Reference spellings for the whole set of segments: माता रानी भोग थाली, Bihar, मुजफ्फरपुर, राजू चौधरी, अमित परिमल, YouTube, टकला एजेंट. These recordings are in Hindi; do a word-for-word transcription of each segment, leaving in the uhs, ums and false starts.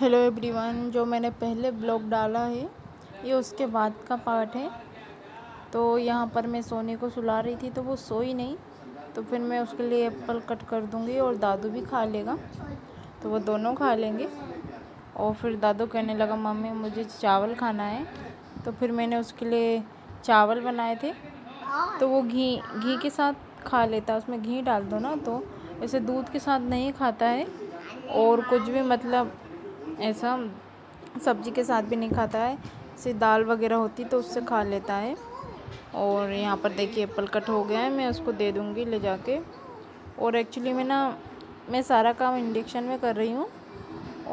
हेलो एवरीवन, जो मैंने पहले ब्लॉग डाला है ये उसके बाद का पार्ट है। तो यहाँ पर मैं सोने को सुला रही थी तो वो सोई नहीं, तो फिर मैं उसके लिए एप्पल कट कर दूँगी और दादू भी खा लेगा, तो वो दोनों खा लेंगे। और फिर दादू कहने लगा मम्मी मुझे चावल खाना है, तो फिर मैंने उसके लिए चावल बनाए थे। तो वो घी घी के साथ खा लेता है, उसमें घी डाल दो ना, तो ऐसे दूध के साथ नहीं खाता है और कुछ भी मतलब ऐसा सब्ज़ी के साथ भी नहीं खाता है। जैसे दाल वगैरह होती तो उससे खा लेता है। और यहाँ पर देखिए एप्पल कट हो गया है, मैं उसको दे दूँगी ले जाके। और एक्चुअली मैं ना मैं सारा काम इंडक्शन में कर रही हूँ।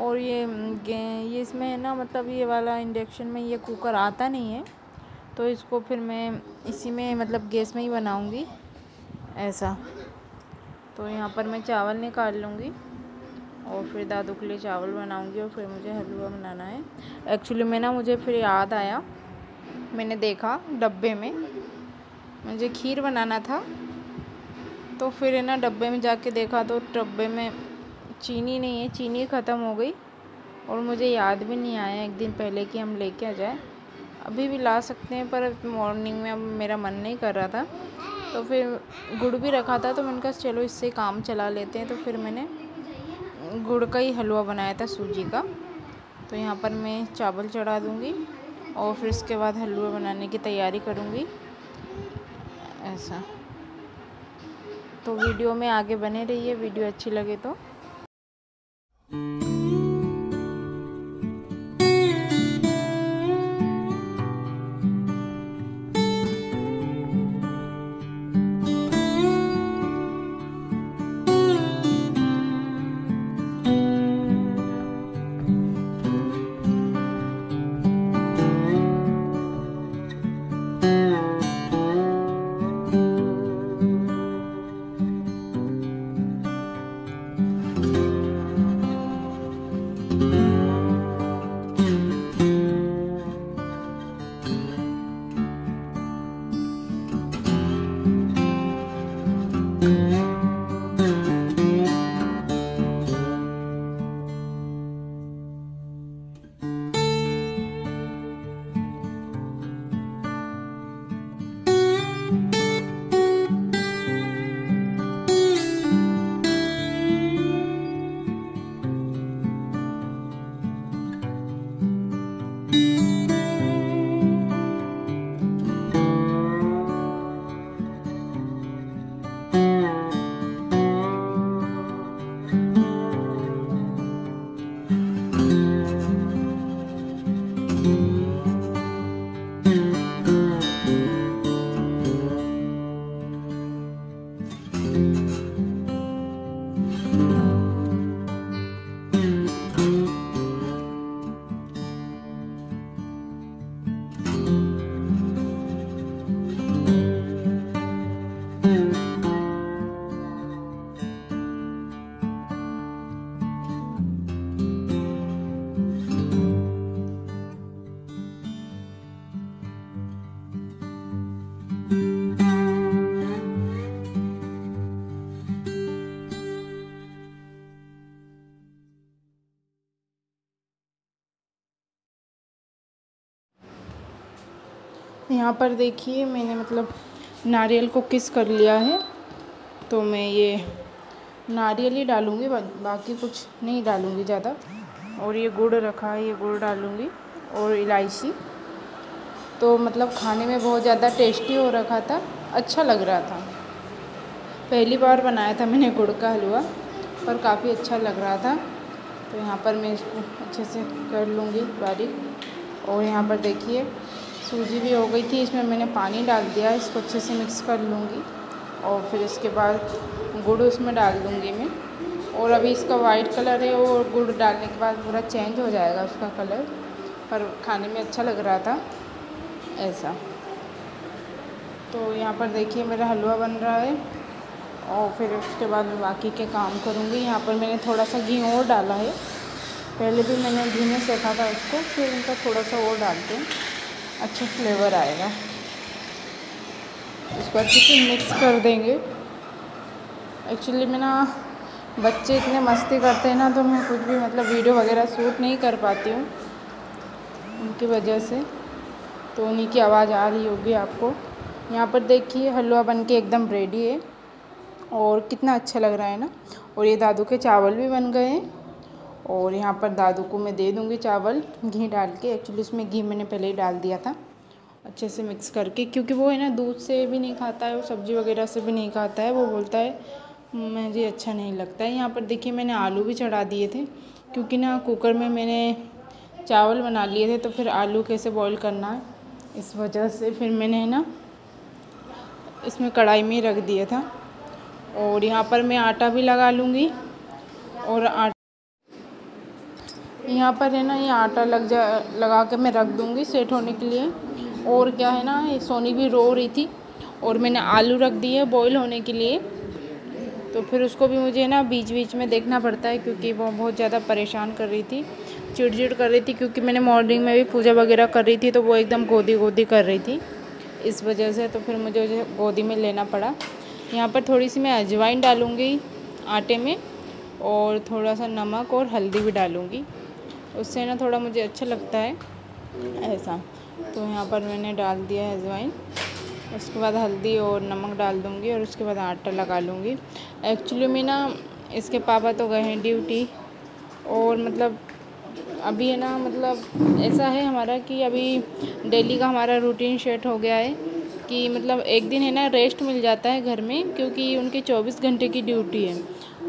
और ये ये इसमें है ना, मतलब ये वाला इंडक्शन में ये कुकर आता नहीं है, तो इसको फिर मैं इसी में मतलब गैस में ही बनाऊँगी ऐसा। तो यहाँ पर मैं चावल निकाल लूँगी और फिर दादू के लिए चावल बनाऊंगी और फिर मुझे हलवा बनाना है। एक्चुअली मैं ना मुझे फिर याद आया, मैंने देखा डब्बे में मुझे खीर बनाना था, तो फिर है ना डब्बे में जाके देखा तो डब्बे में चीनी नहीं है, चीनी ख़त्म हो गई। और मुझे याद भी नहीं आया एक दिन पहले कि हम लेके आ जाए, अभी भी ला सकते हैं, पर मॉर्निंग में अब मेरा मन नहीं कर रहा था। तो फिर गुड़ भी रखा था, तो मैंने कहा चलो इससे काम चला लेते हैं। तो फिर मैंने गुड़ का ही हलवा बनाया था सूजी का। तो यहाँ पर मैं चावल चढ़ा दूँगी और फिर इसके बाद हलवा बनाने की तैयारी करूँगी ऐसा। तो वीडियो में आगे बने रहिए, वीडियो अच्छी लगे तो। यहाँ पर देखिए मैंने मतलब नारियल को किस कर लिया है, तो मैं ये नारियल ही डालूँगी, बाकी कुछ नहीं डालूँगी ज़्यादा। और ये गुड़ रखा है, ये गुड़ डालूँगी और इलायची। तो मतलब खाने में बहुत ज़्यादा टेस्टी हो रखा था, अच्छा लग रहा था। पहली बार बनाया था मैंने गुड़ का हलवा, पर काफ़ी अच्छा लग रहा था। तो यहाँ पर मैं इसको अच्छे से कर लूँगी बारीक। और यहाँ पर देखिए सूजी भी हो गई थी, इसमें मैंने पानी डाल दिया, इसको अच्छे से मिक्स कर लूँगी और फिर इसके बाद गुड़ उसमें डाल दूँगी मैं। और अभी इसका वाइट कलर है और गुड़ डालने के बाद पूरा चेंज हो जाएगा उसका कलर, पर खाने में अच्छा लग रहा था ऐसा। तो यहाँ पर देखिए मेरा हलवा बन रहा है और फिर उसके बाद मैं बाकी के काम करूँगी। यहाँ पर मैंने थोड़ा सा घी और डाला है, पहले भी मैंने घी में सेका था उसको, फिर उनका थोड़ा सा और डालते हैं, अच्छा फ्लेवर आएगा। इसको अच्छे से मिक्स कर देंगे। एक्चुअली मैं ना बच्चे इतने मस्ती करते हैं ना तो मैं कुछ भी मतलब वीडियो वगैरह शूट नहीं कर पाती हूँ उनकी वजह से, तो उन्हीं की आवाज़ आ रही होगी आपको। यहाँ पर देखिए हलवा बनके एकदम रेडी है और कितना अच्छा लग रहा है ना। और ये दादू के चावल भी बन गए हैं और यहाँ पर दादू को मैं दे दूँगी चावल घी डाल के। एक्चुअली उसमें घी मैंने पहले ही डाल दिया था अच्छे से मिक्स करके, क्योंकि वो है ना दूध से भी नहीं खाता है और सब्ज़ी वगैरह से भी नहीं खाता है। वो बोलता है मुझे अच्छा नहीं लगता है। यहाँ पर देखिए मैंने आलू भी चढ़ा दिए थे, क्योंकि ना कुकर में मैंने चावल बना लिए थे तो फिर आलू कैसे बॉईल करना है, इस वजह से फिर मैंने ना इसमें कढ़ाई में रख दिया था। और यहाँ पर मैं आटा भी लगा लूँगी और आटा यहाँ पर है ना ये आटा लग जा लगा के मैं रख दूँगी सेट होने के लिए। और क्या है ना ये सोनी भी रो रही थी और मैंने आलू रख दिए बॉईल होने के लिए, तो फिर उसको भी मुझे ना बीच बीच में देखना पड़ता है क्योंकि वो बहुत ज़्यादा परेशान कर रही थी, चिड़चिड़ कर रही थी, क्योंकि मैंने मॉर्निंग में भी पूजा वगैरह कर रही थी तो वो एकदम गोदी गोदी कर रही थी इस वजह से, तो फिर मुझे उसे गोदी में लेना पड़ा। यहाँ पर थोड़ी सी मैं अजवाइन डालूँगी आटे में और थोड़ा सा नमक और हल्दी भी डालूँगी, उससे ना थोड़ा मुझे अच्छा लगता है ऐसा। तो यहाँ पर मैंने डाल दिया है अजवाइन, उसके बाद हल्दी और नमक डाल दूँगी और उसके बाद आटा लगा लूँगी। एक्चुअली में ना इसके पापा तो गए हैं ड्यूटी और मतलब अभी है ना मतलब ऐसा है हमारा कि अभी डेली का हमारा रूटीन सेट हो गया है कि मतलब एक दिन है ना रेस्ट मिल जाता है घर में, क्योंकि उनकी चौबीस घंटे की ड्यूटी है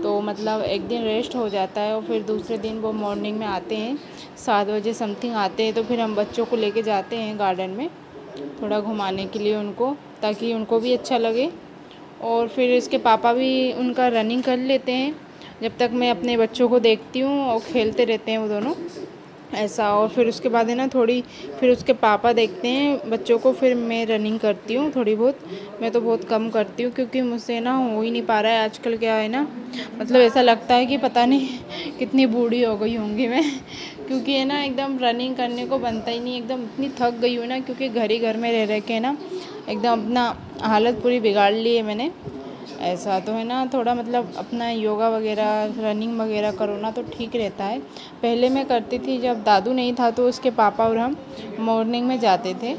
तो मतलब एक दिन रेस्ट हो जाता है। और फिर दूसरे दिन वो मॉर्निंग में आते हैं सात बजे समथिंग आते हैं, तो फिर हम बच्चों को लेके जाते हैं गार्डन में थोड़ा घुमाने के लिए उनको, ताकि उनको भी अच्छा लगे। और फिर इसके पापा भी उनका रनिंग कर लेते हैं जब तक मैं अपने बच्चों को देखती हूँ और खेलते रहते हैं वो दोनों ऐसा। और फिर उसके बाद है ना थोड़ी फिर उसके पापा देखते हैं बच्चों को, फिर मैं रनिंग करती हूँ थोड़ी बहुत। मैं तो बहुत कम करती हूँ क्योंकि मुझसे ना हो ही नहीं पा रहा है आजकल, क्या है ना मतलब ऐसा लगता है कि पता नहीं कितनी बूढ़ी हो गई होंगी मैं, क्योंकि है ना एकदम रनिंग करने को बनता ही नहीं, एकदम इतनी थक गई हूँ ना, क्योंकि घर ही घर में रह रह के ना एकदम अपना हालत पूरी बिगाड़ ली है मैंने ऐसा। तो है ना थोड़ा मतलब अपना योगा वगैरह रनिंग वगैरह करो ना तो ठीक रहता है। पहले मैं करती थी जब दादू नहीं था तो उसके पापा और हम मॉर्निंग में जाते थे,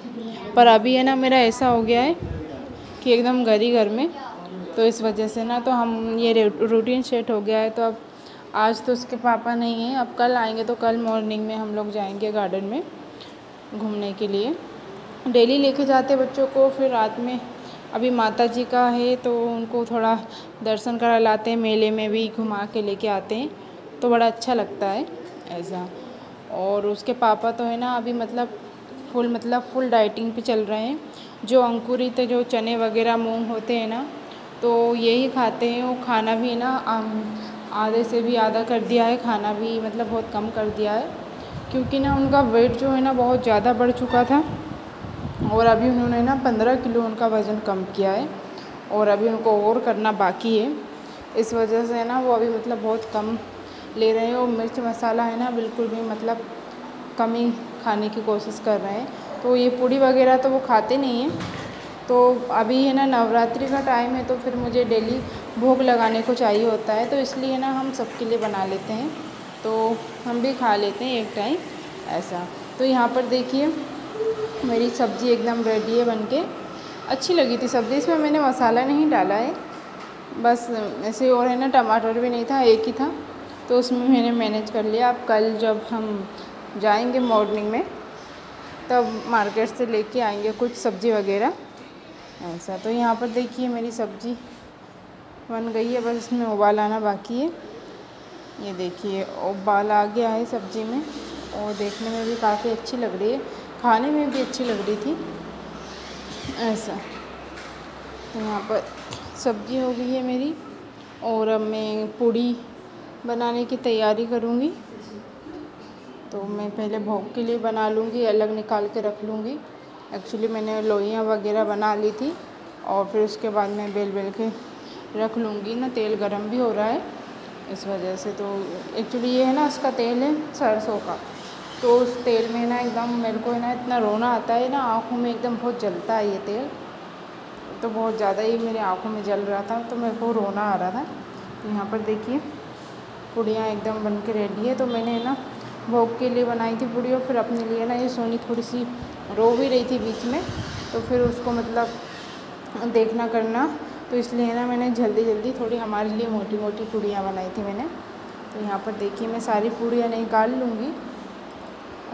पर अभी है ना मेरा ऐसा हो गया है कि एकदम घर ही घर में, तो इस वजह से ना तो हम ये रूटीन सेट हो गया है। तो अब आज तो उसके पापा नहीं हैं, अब कल आएंगे तो कल मॉर्निंग में हम लोग जाएंगे गार्डन में घूमने के लिए। डेली लेके जाते बच्चों को, फिर रात में अभी माता जी का है तो उनको थोड़ा दर्शन करा लाते हैं, मेले में भी घुमा के लेके आते हैं तो बड़ा अच्छा लगता है ऐसा। और उसके पापा तो है ना अभी मतलब फुल मतलब फुल डाइटिंग पे चल रहे हैं, जो अंकुरित जो चने वगैरह मूंग होते हैं ना तो यही खाते हैं। वो खाना भी ना आधे से भी आधा कर दिया है, खाना भी मतलब बहुत कम कर दिया है, क्योंकि ना उनका वेट जो है ना बहुत ज़्यादा बढ़ चुका था और अभी उन्होंने ना पंद्रह किलो उनका वज़न कम किया है और अभी उनको और करना बाकी है, इस वजह से ना वो अभी मतलब बहुत कम ले रहे हैं। और मिर्च मसाला है ना बिल्कुल भी मतलब कम ही खाने की कोशिश कर रहे हैं, तो ये पूड़ी वगैरह तो वो खाते नहीं हैं। तो अभी है ना नवरात्रि का टाइम है तो फिर मुझे डेली भोग लगाने को चाहिए होता है, तो इसलिए ना हम सबके लिए बना लेते हैं तो हम भी खा लेते हैं एक टाइम ऐसा। तो यहाँ पर देखिए मेरी सब्ज़ी एकदम रेडी है बनके, अच्छी लगी थी सब्ज़ी। इसमें मैंने मसाला नहीं डाला है बस ऐसे, और है ना टमाटर भी नहीं था, एक ही था तो उसमें मैंने मैनेज कर लिया। अब कल जब हम जाएंगे मॉर्निंग में तब मार्केट से लेके आएंगे कुछ सब्ज़ी वगैरह ऐसा। तो यहाँ पर देखिए मेरी सब्ज़ी बन गई है, बस इसमें उबाल आना बाकी है। ये देखिए उबाल आ गया है सब्ज़ी में और देखने में भी काफ़ी अच्छी लग रही है, खाने में भी अच्छी लग रही थी ऐसा। तो यहाँ पर सब्ज़ी हो गई है मेरी और अब मैं पूड़ी बनाने की तैयारी करूँगी। तो मैं पहले भोग के लिए बना लूँगी, अलग निकाल के रख लूँगी। एक्चुअली मैंने लोइयाँ वगैरह बना ली थी और फिर उसके बाद मैं बेल बेल के रख लूँगी ना, तेल गरम भी हो रहा है इस वजह से। तो एक्चुअली ये है ना उसका तेल है सरसों का, तो उस तेल में ना एकदम मेरे को है ना इतना रोना आता है ना, आँखों में एकदम बहुत जलता है ये तेल, तो बहुत ज़्यादा ही मेरे आँखों में जल रहा था तो मेरे को रोना आ रहा था। तो यहाँ पर देखिए पूड़ियाँ एकदम बन के रेडी है। तो मैंने ना भोग के लिए बनाई थी पूड़ी और फिर अपने लिए ना ये सोनी थोड़ी सी रो भी रही थी बीच में, तो फिर उसको मतलब देखना करना, तो इसलिए ना मैंने जल्दी जल्दी थोड़ी हमारे लिए मोटी मोटी पूड़ियाँ बनाई थी मैंने। तो यहाँ पर देखिए मैं सारी पूड़ियाँ निकाल लूँगी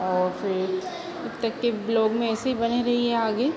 और फिर तब तक के ब्लॉग में ऐसे ही बने रहिए आगे।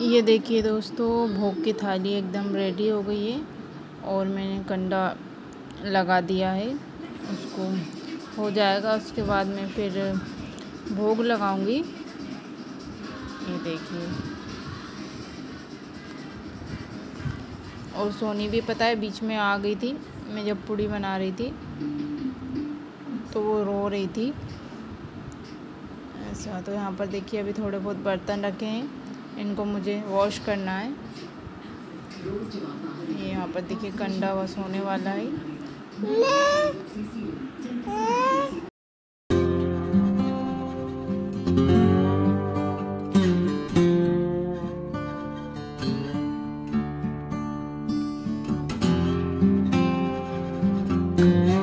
ये देखिए दोस्तों भोग की थाली एकदम रेडी हो गई है और मैंने कंडा लगा दिया है, उसको हो जाएगा उसके बाद मैं फिर भोग लगाऊंगी। ये देखिए, और सोनी भी पता है बीच में आ गई थी, मैं जब पूड़ी बना रही थी तो वो रो रही थी ऐसा। तो यहाँ पर देखिए अभी थोड़े बहुत बर्तन रखे हैं, इनको मुझे वॉश करना है। ये यहाँ पर देखिए कंडा वॉश होने वाला है। ले, ले।